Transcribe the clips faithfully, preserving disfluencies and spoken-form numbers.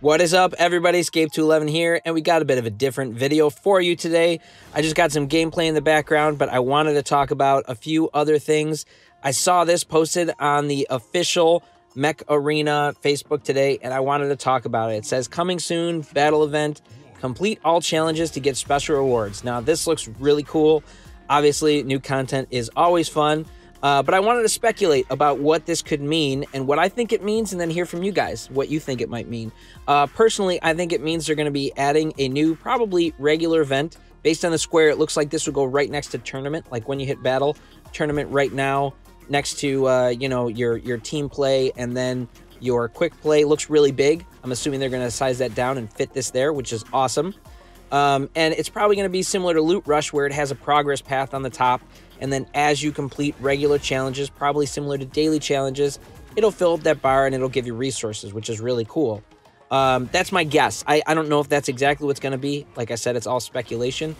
What is up, everybody? Scape two eleven here, and we got a bit of a different video for you today. I just got some gameplay in the background, but I wanted to talk about a few other things. I saw this posted on the official Mech Arena Facebook today, and I wanted to talk about it. It says, coming soon, battle event, complete all challenges to get special rewards. Now, this looks really cool. Obviously, new content is always fun, uh, but I wanted to speculate about what this could mean and what I think it means, and then hear from you guys what you think it might mean. Uh, personally, I think it means they're going to be adding a new, probably regular event. Based on the square, it looks like this will go right next to tournament, like when you hit battle, tournament right now, next to uh, you know, your, your team play, and then your quick play looks really big. I'm assuming they're going to size that down and fit this there, which is awesome. Um, and it's probably going to be similar to Loot Rush, where it has a progress path on the top. And then as you complete regular challenges, probably similar to daily challenges, it'll fill up that bar and it'll give you resources, which is really cool. Um, that's my guess. I, I don't know if that's exactly what's going to be. Like I said, it's all speculation.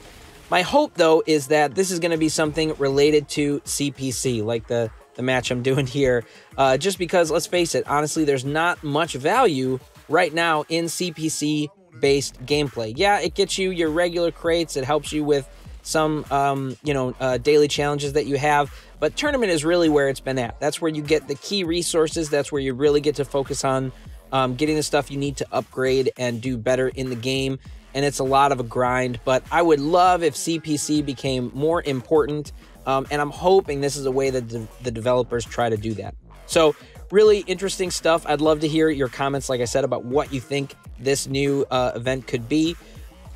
My hope, though, is that this is going to be something related to C P C, like the, the match I'm doing here. Uh, just because, let's face it, honestly, there's not much value right now in C P C based gameplay. Yeah, it gets you your regular crates, it helps you with some um you know uh daily challenges that you have, but tournament is really where it's been at. That's where you get the key resources. That's where you really get to focus on um getting the stuff you need to upgrade and do better in the game, and it's a lot of a grind. But I would love if C P C became more important, um and I'm hoping this is a way that de the developers try to do that. So really interesting stuff. I'd love to hear your comments, like I said, about what you think this new uh, event could be.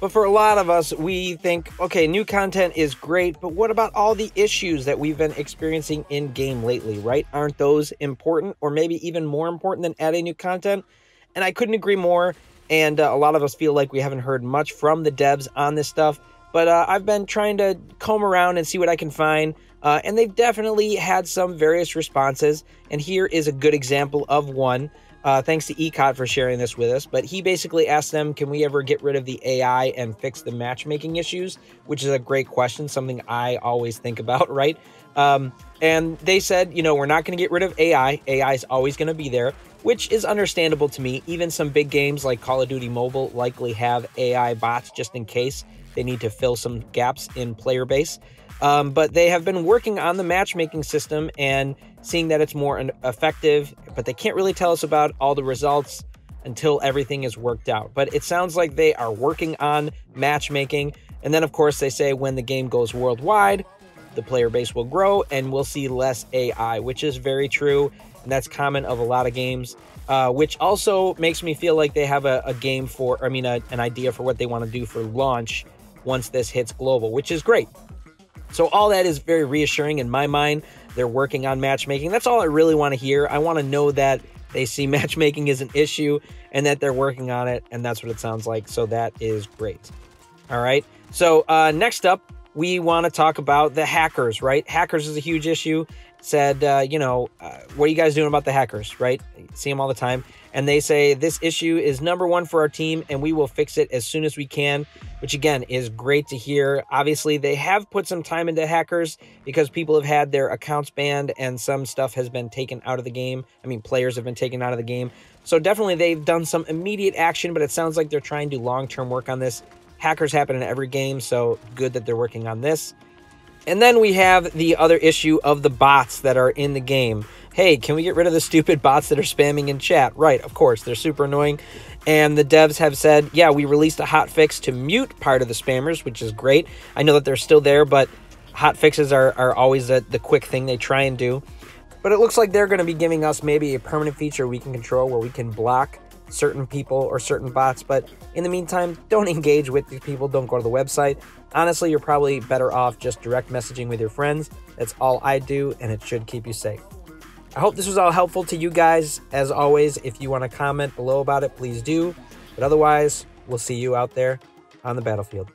But for a lot of us, we think, okay, new content is great, but what about all the issues that we've been experiencing in game lately, right? Aren't those important, or maybe even more important than adding new content? And I couldn't agree more. And uh, a lot of us feel like we haven't heard much from the devs on this stuff. But uh, I've been trying to comb around and see what I can find. Uh, and they've definitely had some various responses. And here is a good example of one. Uh, thanks to E C O D for sharing this with us. But he basically asked them, can we ever get rid of the A I and fix the matchmaking issues? Which is a great question, something I always think about, right? Um, and they said, you know, we're not going to get rid of A I. A I is always going to be there, which is understandable to me. Even some big games like Call of Duty Mobile likely have A I bots just in case they need to fill some gaps in player base. Um, but they have been working on the matchmaking system and seeing that it's more effective, but they can't really tell us about all the results until everything is worked out. But it sounds like they are working on matchmaking. And then, of course, they say when the game goes worldwide, the player base will grow and we'll see less A I, which is very true. And that's common of a lot of games, uh, which also makes me feel like they have a, a game for, I mean, a, an idea for what they want to do for launch once this hits global, which is great. So all that is very reassuring in my mind. They're working on matchmaking. That's all I really want to hear. I want to know that they see matchmaking as an issue and that they're working on it, and that's what it sounds like. So that is great. All right. So uh, next up, we want to talk about the hackers, right? Hackers is a huge issue. Said, uh, you know, uh, what are you guys doing about the hackers, right? You see them all the time. And they say, this issue is number one for our team and we will fix it as soon as we can, which again is great to hear. Obviously, they have put some time into hackers because people have had their accounts banned and some stuff has been taken out of the game. I mean, players have been taken out of the game. So definitely they've done some immediate action, but it sounds like they're trying to long-term work on this. Hackers happen in every game, so good that they're working on this. And then we have the other issue of the bots that are in the game. Hey, can we get rid of the stupid bots that are spamming in chat? Right, of course, they're super annoying. And the devs have said, yeah, we released a hotfix to mute part of the spammers, which is great. I know that they're still there, but hotfixes are, are always the, the quick thing they try and do. But it looks like they're going to be giving us maybe a permanent feature we can control where we can block certain people or certain bots. But in the meantime, don't engage with these people. Don't go to the website. Honestly, you're probably better off just direct messaging with your friends. That's all I do, and it should keep you safe. I hope this was all helpful to you guys. As always, if you want to comment below about it, please do. But otherwise, we'll see you out there on the battlefield.